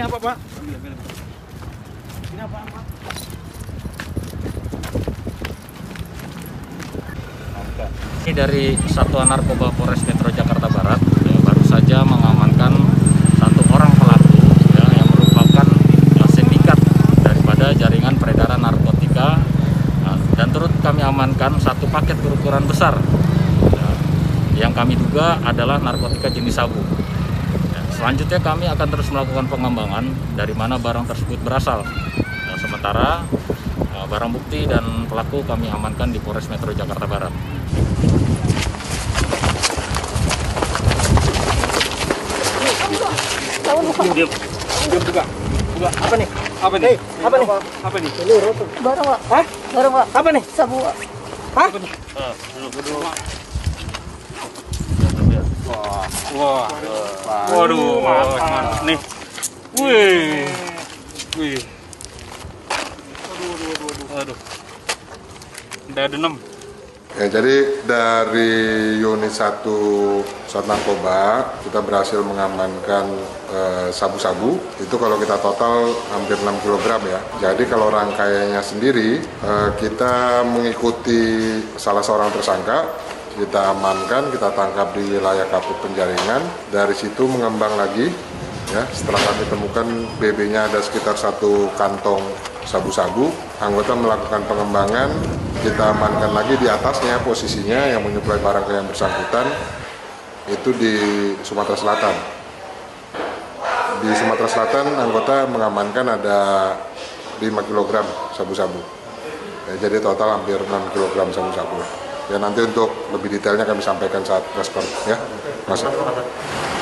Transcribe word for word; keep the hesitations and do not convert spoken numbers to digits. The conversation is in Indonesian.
Ini apa, Pak? Ambil, ambil. Ini apa, Pak? Ini dari Satuan Narkoba Polres Metro Jakarta Barat yang baru saja mengamankan satu orang pelaku ya, yang merupakan sindikat daripada jaringan peredaran narkotika, nah, dan turut kami amankan satu paket berukuran besar ya, yang kami duga adalah narkotika jenis sabu. Ya, selanjutnya kami akan terus melakukan pengembangan dari mana barang tersebut berasal. Nah, sementara barang bukti dan pelaku kami amankan di Polres Metro Jakarta Barat. Diam, diam, buka, buka. Apa nih? Apa nih? Apa nih? Apa nih? Ini rotan. Barang Pak. Hah? Barang Pak. Apa nih? Sabu Pak. Hah? Apa nih? Eh, dulu. Wah, wah. Waduh, mantap nih. Wih, wih. Aduh, udah ada enam. Ya, jadi dari unit satu Sat Narkoba kita berhasil mengamankan sabu-sabu. E, itu kalau kita total hampir enam kilogram ya. Jadi kalau rangkaiannya sendiri e, kita mengikuti salah seorang tersangka, kita amankan, kita tangkap di layak kapur penjaringan. Dari situ mengembang lagi. Ya, setelah kami temukan B B-nya ada sekitar satu kantong sabu-sabu, anggota melakukan pengembangan, kita amankan lagi di atasnya posisinya yang menyuplai barang ke yang bersangkutan itu di Sumatera Selatan. Di Sumatera Selatan anggota mengamankan ada lima kilogram sabu-sabu. Ya, jadi total hampir enam kilogram sabu-sabu. Ya, nanti untuk lebih detailnya kami sampaikan saat preskon ya. Mas.